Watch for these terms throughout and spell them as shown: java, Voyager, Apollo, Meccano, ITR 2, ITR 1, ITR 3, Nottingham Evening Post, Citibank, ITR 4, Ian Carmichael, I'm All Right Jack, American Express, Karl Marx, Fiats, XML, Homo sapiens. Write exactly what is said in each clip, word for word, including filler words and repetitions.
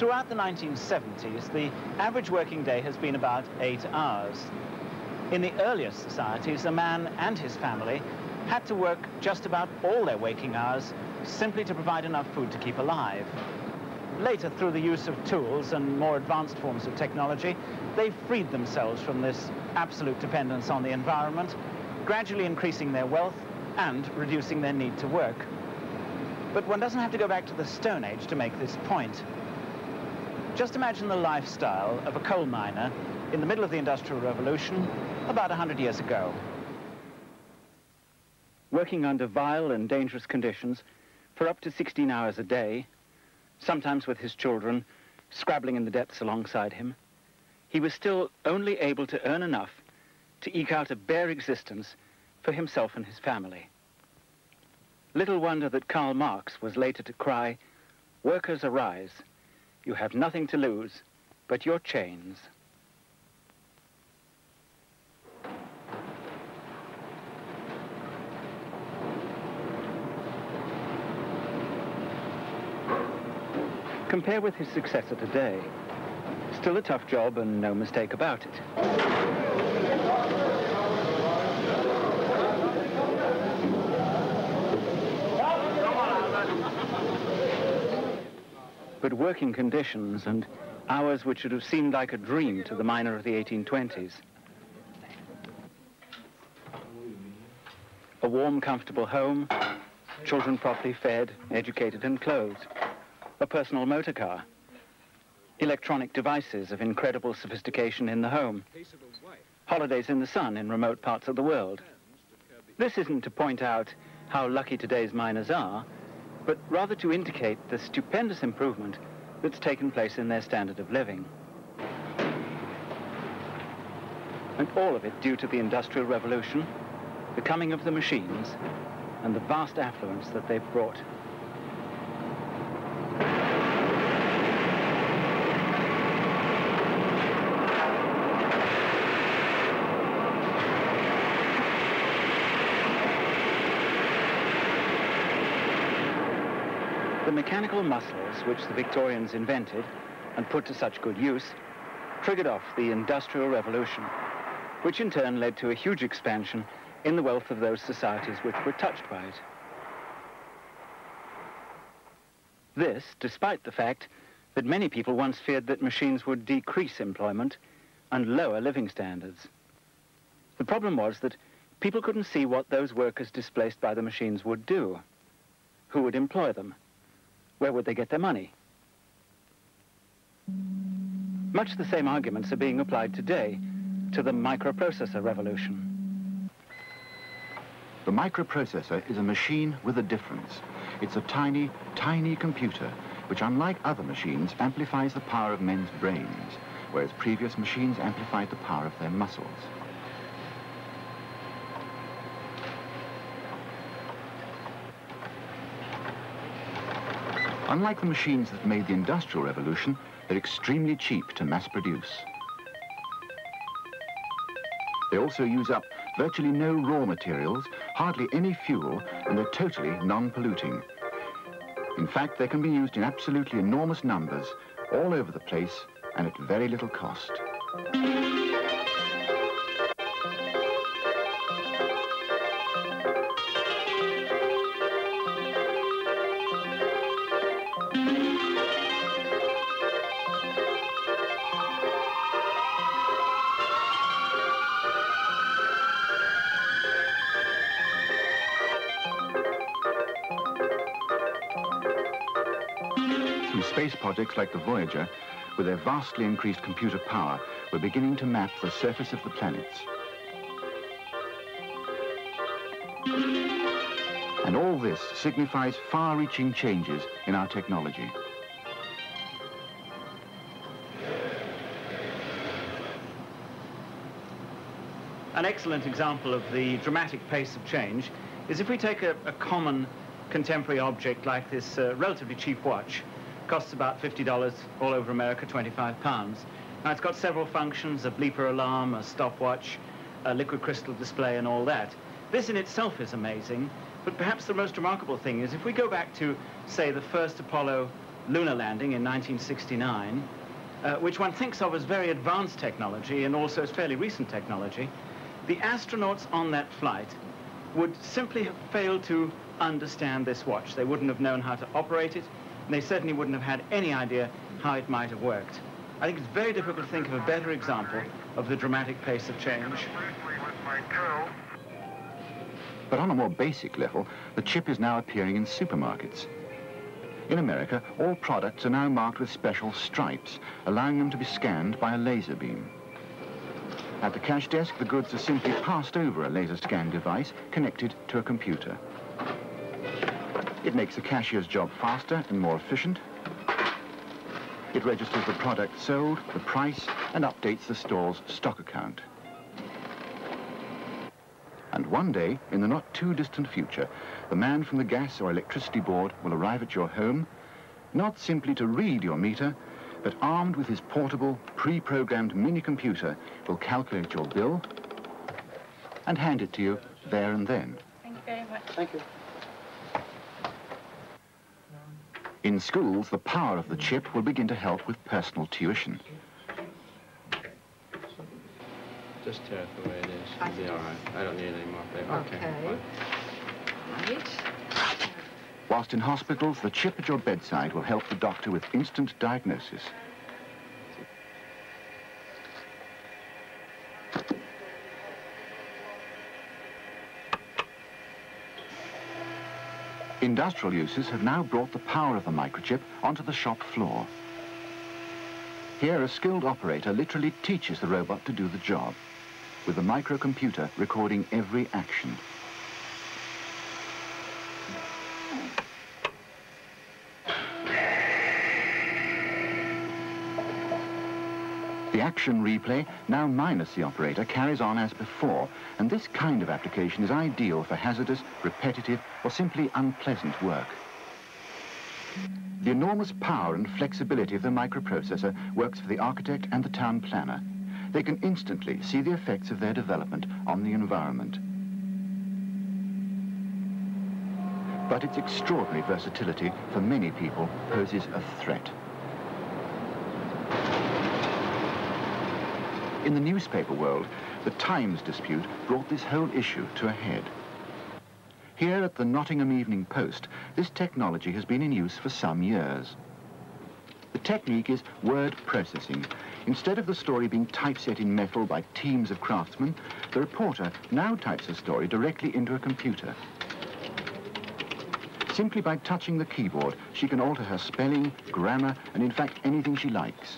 throughout the nineteen seventies, the average working day has been about eight hours. In the earlier societies, a man and his family had to work just about all their waking hours simply to provide enough food to keep alive. Later, through the use of tools and more advanced forms of technology, they freed themselves from this absolute dependence on the environment, gradually increasing their wealth and reducing their need to work. But one doesn't have to go back to the Stone Age to make this point. Just imagine the lifestyle of a coal miner in the middle of the Industrial Revolution about one hundred years ago. Working under vile and dangerous conditions for up to sixteen hours a day, sometimes with his children, scrabbling in the depths alongside him, he was still only able to earn enough to eke out a bare existence for himself and his family. Little wonder that Karl Marx was later to cry, "Workers, arise. You have nothing to lose but your chains." Compare with his successor today. Still a tough job and no mistake about it. But working conditions and hours which would have seemed like a dream to the miner of the eighteen twenties. A warm, comfortable home, children properly fed, educated and clothed. A personal motor car, electronic devices of incredible sophistication in the home, holidays in the sun in remote parts of the world. This isn't to point out how lucky today's miners are, but rather to indicate the stupendous improvement that's taken place in their standard of living. And all of it due to the Industrial Revolution, the coming of the machines, and the vast affluence that they've brought. The mechanical muscles which the Victorians invented and put to such good use triggered off the Industrial Revolution, which in turn led to a huge expansion in the wealth of those societies which were touched by it. This, despite the fact that many people once feared that machines would decrease employment and lower living standards. The problem was that people couldn't see what those workers displaced by the machines would do. Who would employ them? Where would they get their money? Much the same arguments are being applied today to the microprocessor revolution. The microprocessor is a machine with a difference. It's a tiny, tiny computer, which unlike other machines, amplifies the power of men's brains, whereas previous machines amplified the power of their muscles. Unlike the machines that made the Industrial Revolution, they're extremely cheap to mass produce. They also use up virtually no raw materials, hardly any fuel, and they're totally non-polluting. In fact, they can be used in absolutely enormous numbers, all over the place, and at very little cost. Projects like the Voyager, with their vastly increased computer power, were beginning to map the surface of the planets. And all this signifies far-reaching changes in our technology. An excellent example of the dramatic pace of change is if we take a, a common contemporary object like this uh, relatively cheap watch. Costs about fifty dollars, all over America, twenty-five pounds. Now, it's got several functions, a bleeper alarm, a stopwatch, a liquid crystal display, and all that. This in itself is amazing, but perhaps the most remarkable thing is if we go back to, say, the first Apollo lunar landing in nineteen sixty-nine, uh, which one thinks of as very advanced technology and also as fairly recent technology, the astronauts on that flight would simply have failed to understand this watch. They wouldn't have known how to operate it, and they certainly wouldn't have had any idea how it might have worked. I think it's very difficult to think of a better example of the dramatic pace of change. But on a more basic level, the chip is now appearing in supermarkets. In America, all products are now marked with special stripes, allowing them to be scanned by a laser beam. At the cash desk, the goods are simply passed over a laser scan device connected to a computer. It makes the cashier's job faster and more efficient. It registers the product sold, the price, and updates the store's stock account. And one day, in the not-too-distant future, the man from the gas or electricity board will arrive at your home, not simply to read your meter, but armed with his portable, pre-programmed mini-computer, will calculate your bill and hand it to you there and then. Thank you very much. Thank you. In schools, the power of the chip will begin to help with personal tuition. Just tear it the way it is. It'll be all right. I don't need any more paper. Okay. okay. Right. Whilst in hospitals, the chip at your bedside will help the doctor with instant diagnosis. Industrial uses have now brought the power of the microchip onto the shop floor. Here, a skilled operator literally teaches the robot to do the job, with the microcomputer recording every action. The action replay, now minus the operator, carries on as before, and this kind of application is ideal for hazardous, repetitive, or simply unpleasant work. The enormous power and flexibility of the microprocessor works for the architect and the town planner. They can instantly see the effects of their development on the environment. But its extraordinary versatility for many people poses a threat. In the newspaper world, the Times dispute brought this whole issue to a head. Here at the Nottingham Evening Post, this technology has been in use for some years. The technique is word processing. Instead of the story being typeset in metal by teams of craftsmen, the reporter now types a story directly into a computer. Simply by touching the keyboard, she can alter her spelling, grammar, and in fact anything she likes.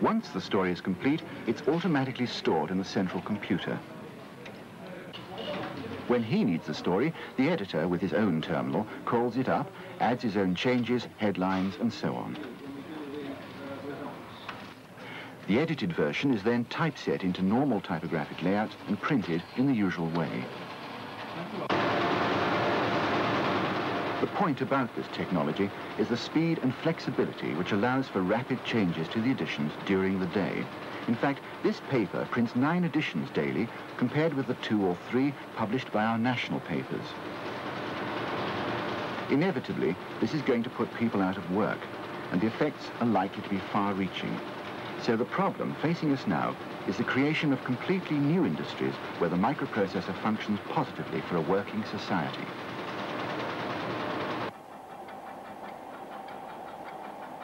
Once the story is complete, it's automatically stored in the central computer. When he needs the story, the editor, with his own terminal, calls it up, adds his own changes, headlines, and so on. The edited version is then typeset into normal typographic layout and printed in the usual way. The point about this technology is the speed and flexibility which allows for rapid changes to the editions during the day. In fact, this paper prints nine editions daily, compared with the two or three published by our national papers. Inevitably, this is going to put people out of work, and the effects are likely to be far-reaching. So the problem facing us now is the creation of completely new industries where the microprocessor functions positively for a working society.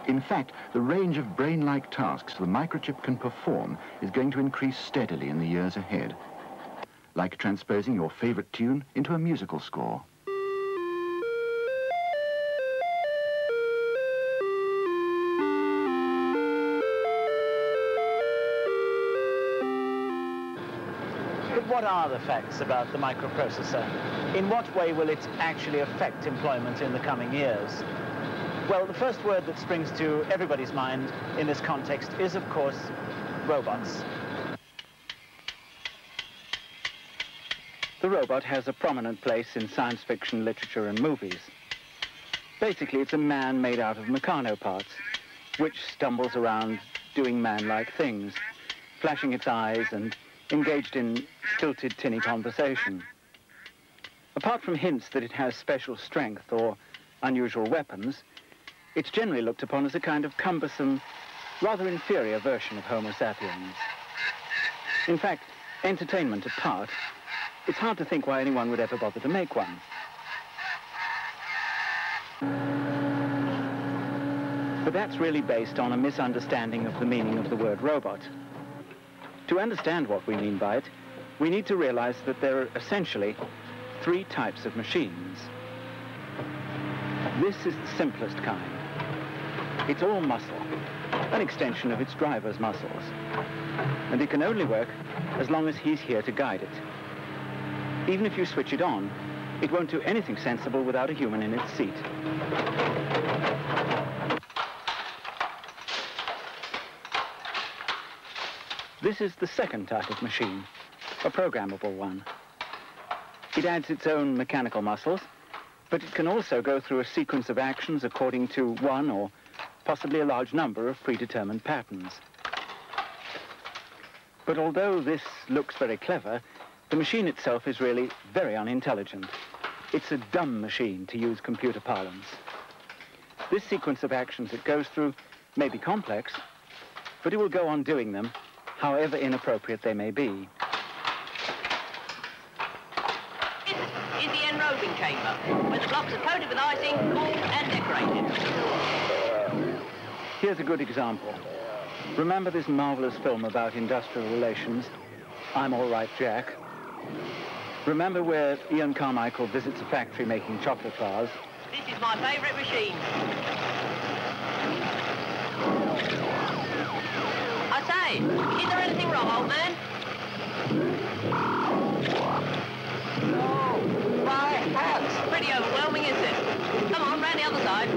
In fact, the range of brain-like tasks the microchip can perform is going to increase steadily in the years ahead, like transposing your favorite tune into a musical score. But what are the facts about the microprocessor? In what way will it actually affect employment in the coming years? Well, the first word that springs to everybody's mind in this context is, of course, robots. The robot has a prominent place in science fiction, literature, and movies. Basically, it's a man made out of Meccano parts, which stumbles around doing man-like things, flashing its eyes and engaged in stilted, tinny conversation. Apart from hints that it has special strength or unusual weapons, it's generally looked upon as a kind of cumbersome, rather inferior version of Homo sapiens. In fact, entertainment apart, it's hard to think why anyone would ever bother to make one. But that's really based on a misunderstanding of the meaning of the word robot. To understand what we mean by it, we need to realize that there are essentially three types of machines. This is the simplest kind. It's all muscle, an extension of its driver's muscles. And it can only work as long as he's here to guide it. Even if you switch it on, it won't do anything sensible without a human in its seat. This is the second type of machine, a programmable one. It adds its own mechanical muscles, but it can also go through a sequence of actions according to one or possibly a large number of predetermined patterns. But although this looks very clever, the machine itself is really very unintelligent. It's a dumb machine, to use computer parlance. This sequence of actions it goes through may be complex, but it will go on doing them however inappropriate they may be. This is the enrobing chamber, where the blocks are coated with icing, formed and decorated. Here's a good example. Remember this marvelous film about industrial relations, I'm All Right Jack? Remember where Ian Carmichael visits a factory making chocolate bars? This is my favourite machine. Is there anything wrong, old man? Oh, my hands! Pretty overwhelming, isn't it? Come on, round the other side.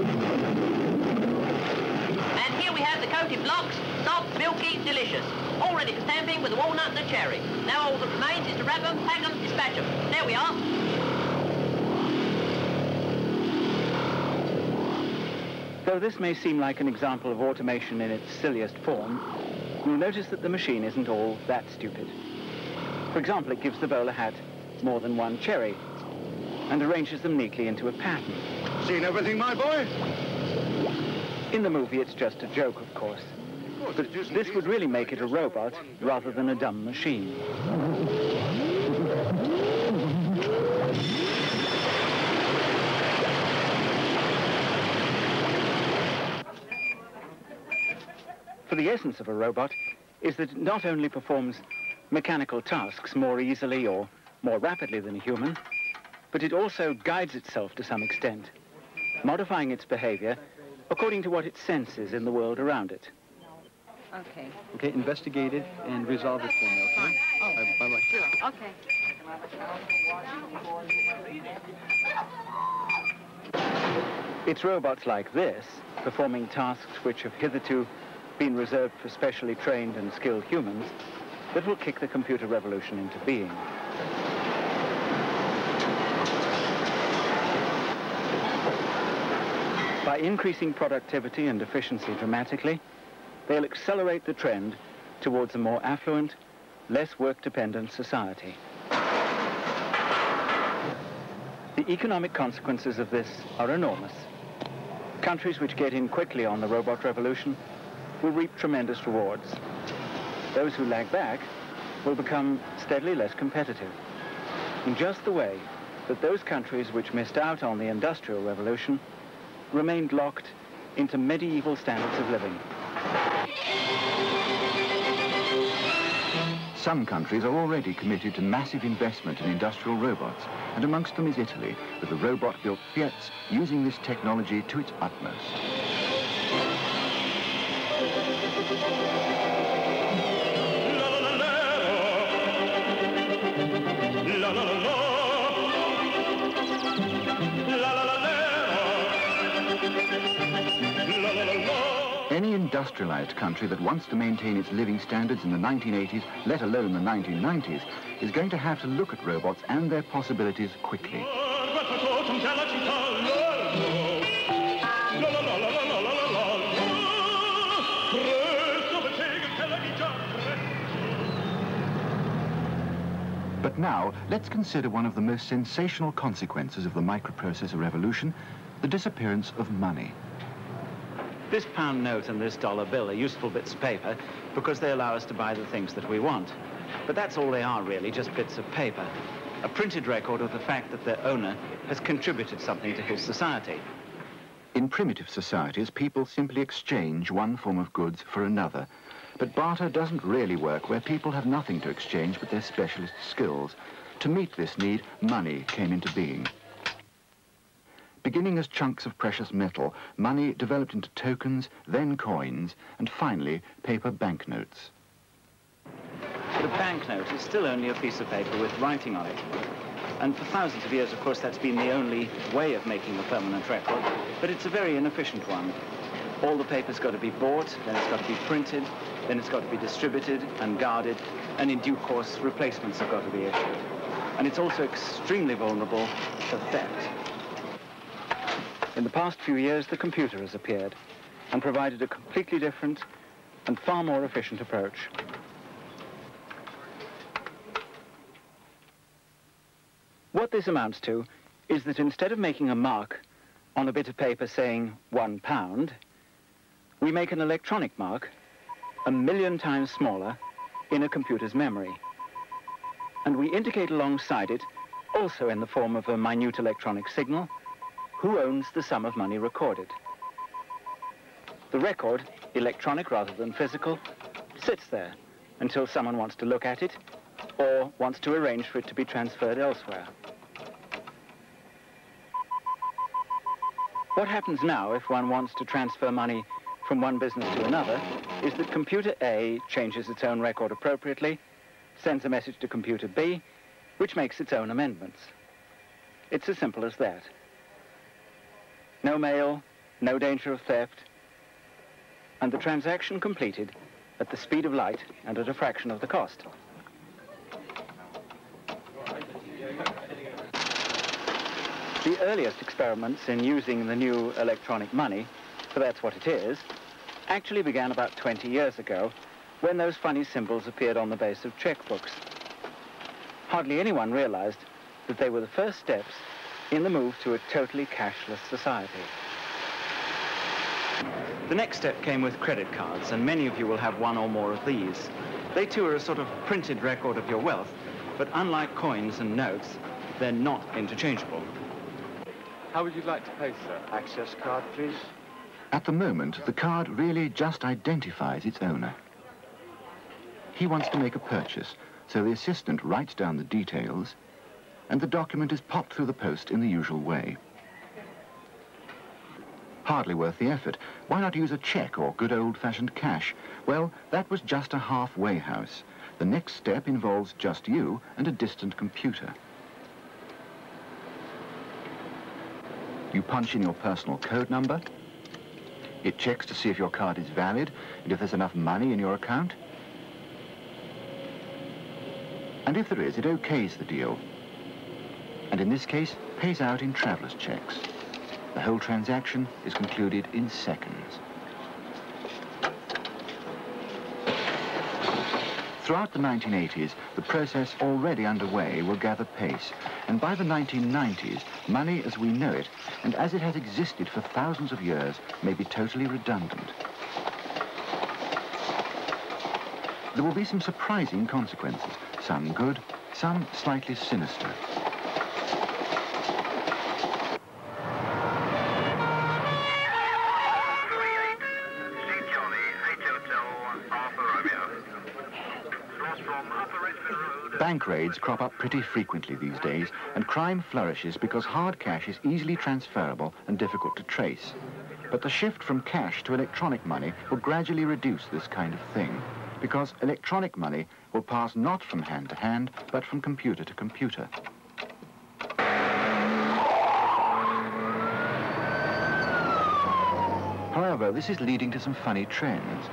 And here we have the coated blocks, soft, milky, delicious. All ready for stamping with a walnut and a cherry. Now all that remains is to wrap them, pack them, dispatch them. There we are. Though this may seem like an example of automation in its silliest form, you'll notice that the machine isn't all that stupid. For example, it gives the bowler hat more than one cherry and arranges them neatly into a pattern. Seen everything, my boy? In the movie, it's just a joke, of course. But this would really make it a robot rather than a dumb machine. For the essence of a robot is that it not only performs mechanical tasks more easily or more rapidly than a human, but it also guides itself to some extent, modifying its behavior according to what it senses in the world around it. Okay. Okay, investigate it and resolve it for me, okay? Oh. Right, bye-bye. Sure. Okay. It's robots like this performing tasks which have hitherto been reserved for specially trained and skilled humans that will kick the computer revolution into being. By increasing productivity and efficiency dramatically, they'll accelerate the trend towards a more affluent, less work-dependent society. The economic consequences of this are enormous. Countries which get in quickly on the robot revolution will reap tremendous rewards. Those who lag back will become steadily less competitive, in just the way that those countries which missed out on the Industrial Revolution remained locked into medieval standards of living. Some countries are already committed to massive investment in industrial robots, and amongst them is Italy, with a robot-built Fiats using this technology to its utmost. Any industrialized country that wants to maintain its living standards in the nineteen eighties, let alone the nineteen nineties, is going to have to look at robots and their possibilities quickly. But now, let's consider one of the most sensational consequences of the microprocessor revolution, the disappearance of money. This pound note and this dollar bill are useful bits of paper because they allow us to buy the things that we want. But that's all they are, really, just bits of paper. A printed record of the fact that their owner has contributed something to his society. In primitive societies, people simply exchange one form of goods for another. But barter doesn't really work where people have nothing to exchange but their specialist skills. To meet this need, money came into being. Beginning as chunks of precious metal, money developed into tokens, then coins, and finally paper banknotes. The banknote is still only a piece of paper with writing on it. And for thousands of years, of course, that's been the only way of making a permanent record, but it's a very inefficient one. All the paper's got to be bought, then it's got to be printed, then it's got to be distributed and guarded, and in due course, replacements have got to be issued. And it's also extremely vulnerable to theft. In the past few years, the computer has appeared and provided a completely different and far more efficient approach. What this amounts to is that instead of making a mark on a bit of paper saying one pound, we make an electronic mark a million times smaller in a computer's memory. And we indicate alongside it, also in the form of a minute electronic signal, who owns the sum of money recorded. The record, electronic rather than physical, sits there until someone wants to look at it or wants to arrange for it to be transferred elsewhere. What happens now if one wants to transfer money from one business to another is that computer A changes its own record appropriately, sends a message to computer B, which makes its own amendments. It's as simple as that. No mail, no danger of theft, and the transaction completed at the speed of light and at a fraction of the cost. The earliest experiments in using the new electronic money, for that's what it is, actually began about twenty years ago when those funny symbols appeared on the base of checkbooks. Hardly anyone realized that they were the first steps in the move to a totally cashless society. The next step came with credit cards, and many of you will have one or more of these. They too are a sort of printed record of your wealth, but unlike coins and notes, they're not interchangeable. How would you like to pay, sir? Access card, please. At the moment, the card really just identifies its owner. He wants to make a purchase, so the assistant writes down the details, and the document is popped through the post in the usual way. Hardly worth the effort. Why not use a cheque or good old-fashioned cash? Well, that was just a halfway house. The next step involves just you and a distant computer. You punch in your personal code number. It checks to see if your card is valid and if there's enough money in your account. And if there is, it okays the deal. And in this case, pays out in traveller's checks. The whole transaction is concluded in seconds. Throughout the nineteen eighties, the process already underway will gather pace, and by the nineteen nineties, money as we know it, and as it has existed for thousands of years, may be totally redundant. There will be some surprising consequences, some good, some slightly sinister. Bank raids crop up pretty frequently these days, and crime flourishes because hard cash is easily transferable and difficult to trace. But the shift from cash to electronic money will gradually reduce this kind of thing, because electronic money will pass not from hand to hand, but from computer to computer. However, this is leading to some funny trends.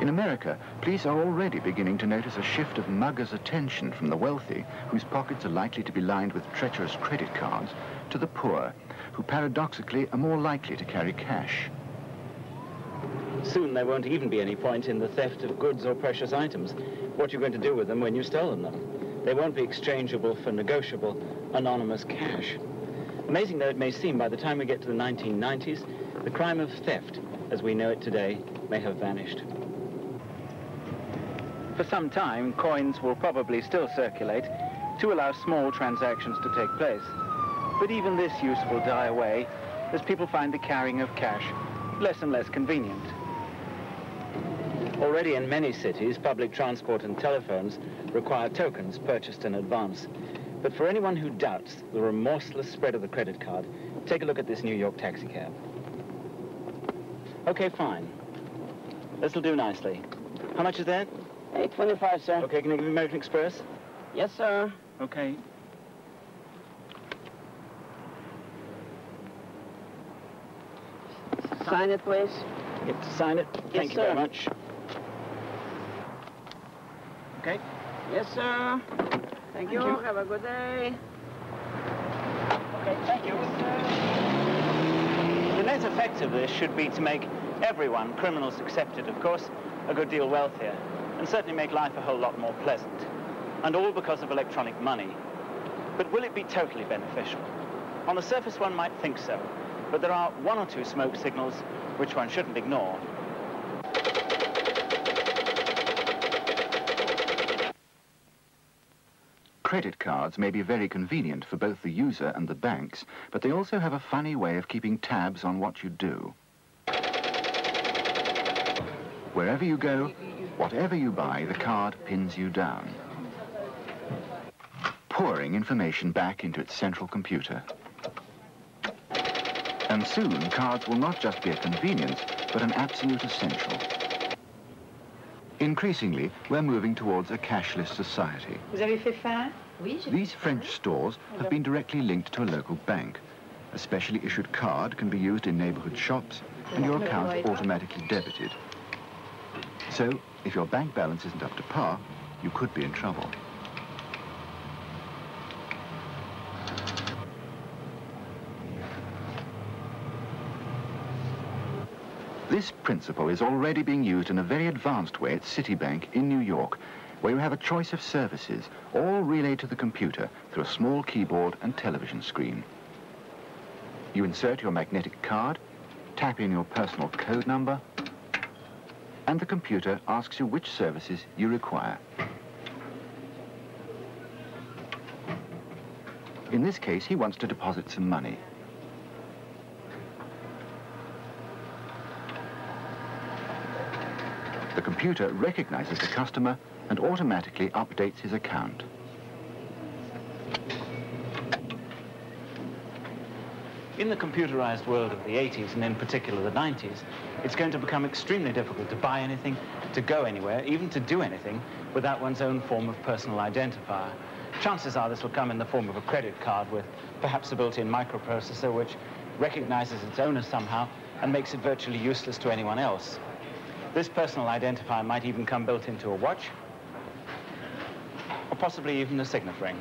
In America, police are already beginning to notice a shift of muggers' attention from the wealthy, whose pockets are likely to be lined with treacherous credit cards, to the poor, who paradoxically are more likely to carry cash. Soon there won't even be any point in the theft of goods or precious items. What are you going to do with them when you've stolen them? They won't be exchangeable for negotiable, anonymous cash. Amazing though it may seem, by the time we get to the nineteen nineties, the crime of theft, as we know it today, may have vanished. For some time, coins will probably still circulate to allow small transactions to take place. But even this use will die away as people find the carrying of cash less and less convenient. Already in many cities, public transport and telephones require tokens purchased in advance. But for anyone who doubts the remorseless spread of the credit card, take a look at this New York taxicab. Okay, fine. This'll do nicely. How much is that? eight twenty-five, sir. Okay, can you give me American Express? Yes, sir. Okay. Sign it, please. You have to sign it. Yes, Thank you sir. very much. Okay. Yes, sir. Thank, Thank you. you. Have a good day. Okay, thank you. The net effect of this should be to make everyone, criminals excepted, of course, a good deal wealthier, and certainly make life a whole lot more pleasant. And all because of electronic money. But will it be totally beneficial? On the surface, one might think so, but there are one or two smoke signals which one shouldn't ignore. Credit cards may be very convenient for both the user and the banks, but they also have a funny way of keeping tabs on what you do. Wherever you go, whatever you buy, the card pins you down, pouring information back into its central computer. And soon, cards will not just be a convenience, but an absolute essential. Increasingly, we're moving towards a cashless society. These French stores have been directly linked to a local bank. A specially issued card can be used in neighborhood shops, and your account automatically debited. So, if your bank balance isn't up to par, you could be in trouble. This principle is already being used in a very advanced way at Citibank in New York, where you have a choice of services, all relayed to the computer through a small keyboard and television screen. You insert your magnetic card, tap in your personal code number, and the computer asks you which services you require. In this case, he wants to deposit some money. The computer recognizes the customer and automatically updates his account. In the computerized world of the eighties, and in particular the nineties, it's going to become extremely difficult to buy anything, to go anywhere, even to do anything, without one's own form of personal identifier. Chances are this will come in the form of a credit card with perhaps a built-in microprocessor which recognizes its owner somehow and makes it virtually useless to anyone else. This personal identifier might even come built into a watch, or possibly even a signet ring.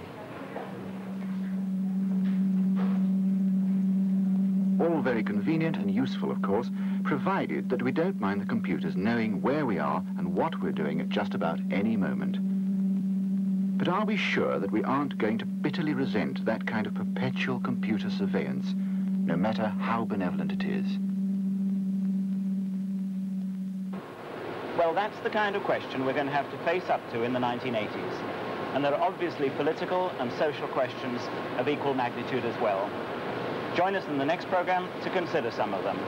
All very convenient and useful, of course, provided that we don't mind the computers knowing where we are and what we're doing at just about any moment. But are we sure that we aren't going to bitterly resent that kind of perpetual computer surveillance, no matter how benevolent it is? Well, that's the kind of question we're going to have to face up to in the nineteen eighties. And there are obviously political and social questions of equal magnitude as well. Join us in the next program to consider some of them.